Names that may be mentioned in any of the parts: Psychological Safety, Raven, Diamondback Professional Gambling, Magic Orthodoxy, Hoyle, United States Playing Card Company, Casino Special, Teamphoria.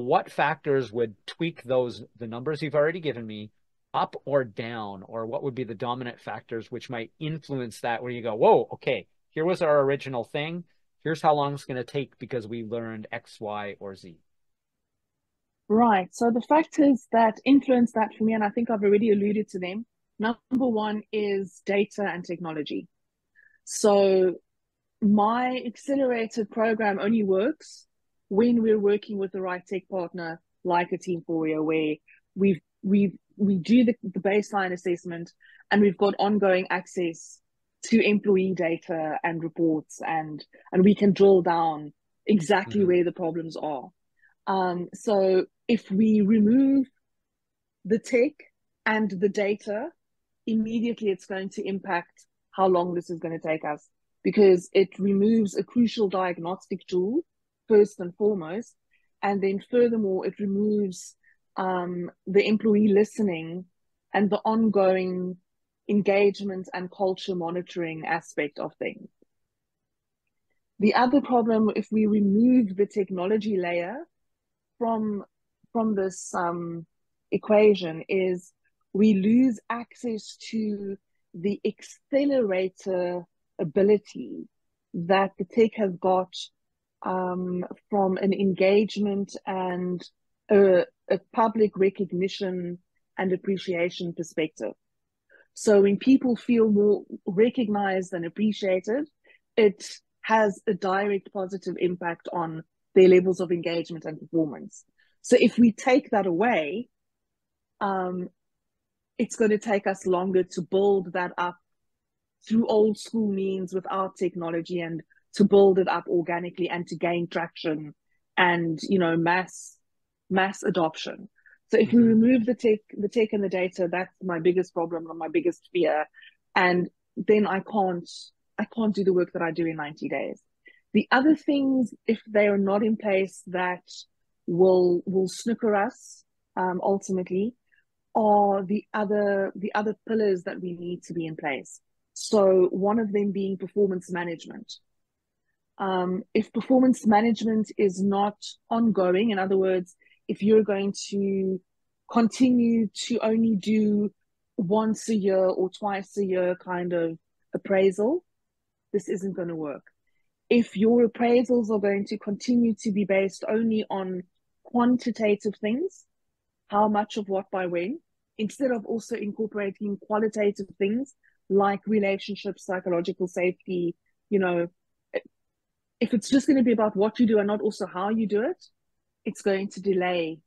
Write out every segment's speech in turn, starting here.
what factors would tweak those, the numbers you've already given me, up or down, or what would be the dominant factors which might influence that, where you go, whoa, okay, here was our original thing. Here's how long it's going to take because we learned X, Y, or Z. Right. So the factors that influence that for me, and I think I've already alluded to them, number one is data and technology. So my accelerated program only works when we're working with the right tech partner, like a Teamphoria, where we do the baseline assessment and we've got ongoing access to employee data and reports, and we can drill down exactly where the problems are. So if we remove the tech and the data, immediately it's going to impact how long this is going to take us, because it removes a crucial diagnostic tool, first and foremost. And then furthermore, it removes the employee listening and the ongoing engagement and culture monitoring aspect of things. The other problem, if we remove the technology layer from this equation, is we lose access to the accelerator ability that the tech has got from an engagement and a public recognition and appreciation perspective. So when people feel more recognized and appreciated, it has a direct positive impact on their levels of engagement and performance. So if we take that away, it's going to take us longer to build that up through old school means without technology, and to build it up organically and to gain traction and, you know, mass adoption. So if we remove the tech and the data, that's my biggest problem and my biggest fear. And then I can't do the work that I do in 90 days. The other things, if they are not in place, that will snooker us ultimately, are the other pillars that we need to be in place. So one of them being performance management. If performance management is not ongoing, in other words, if you're going to continue to only do once a year or twice a year kind of appraisal, this isn't going to work. If your appraisals are going to continue to be based only on quantitative things, how much of what by when, instead of also incorporating qualitative things like relationships, psychological safety, you know, if it's just going to be about what you do and not also how you do it, it's going to delay,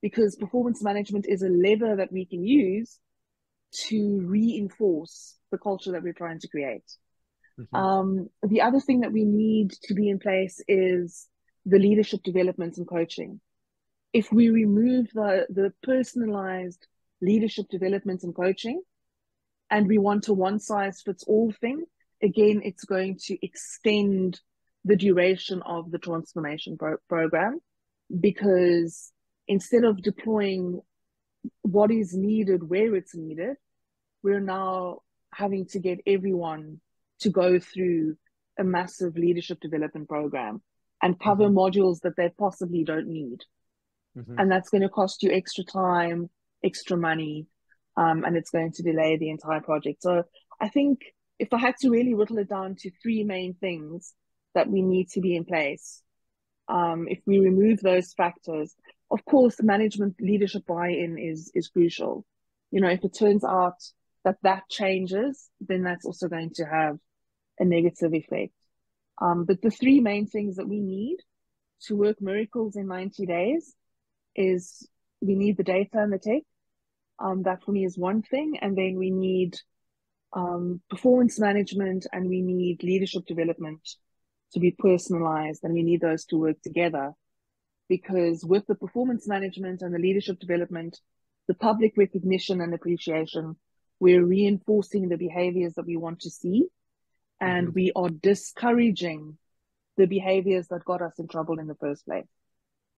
because performance management is a lever that we can use to reinforce the culture that we're trying to create. The other thing that we need to be in place is the leadership development and coaching. If we remove the personalized leadership development and coaching, and we want a one-size-fits-all thing, again, it's going to extend the duration of the transformation program, because instead of deploying what is needed where it's needed, we're now having to get everyone to go through a massive leadership development program and cover modules that they possibly don't need. And that's going to cost you extra time, extra money, and it's going to delay the entire project. So I think if I had to really whittle it down to three main things that we need to be in place, if we remove those factors, of course, the management leadership buy-in is crucial. You know, if it turns out that that changes, then that's also going to have a negative effect. But the three main things that we need to work miracles in 90 days is we need the data and the tech. That for me is one thing. And then we need performance management, and we need leadership development to be personalized, and we need those to work together, because with the performance management and the leadership development, the public recognition and appreciation, we're reinforcing the behaviors that we want to see, and we are discouraging the behaviors that got us in trouble in the first place.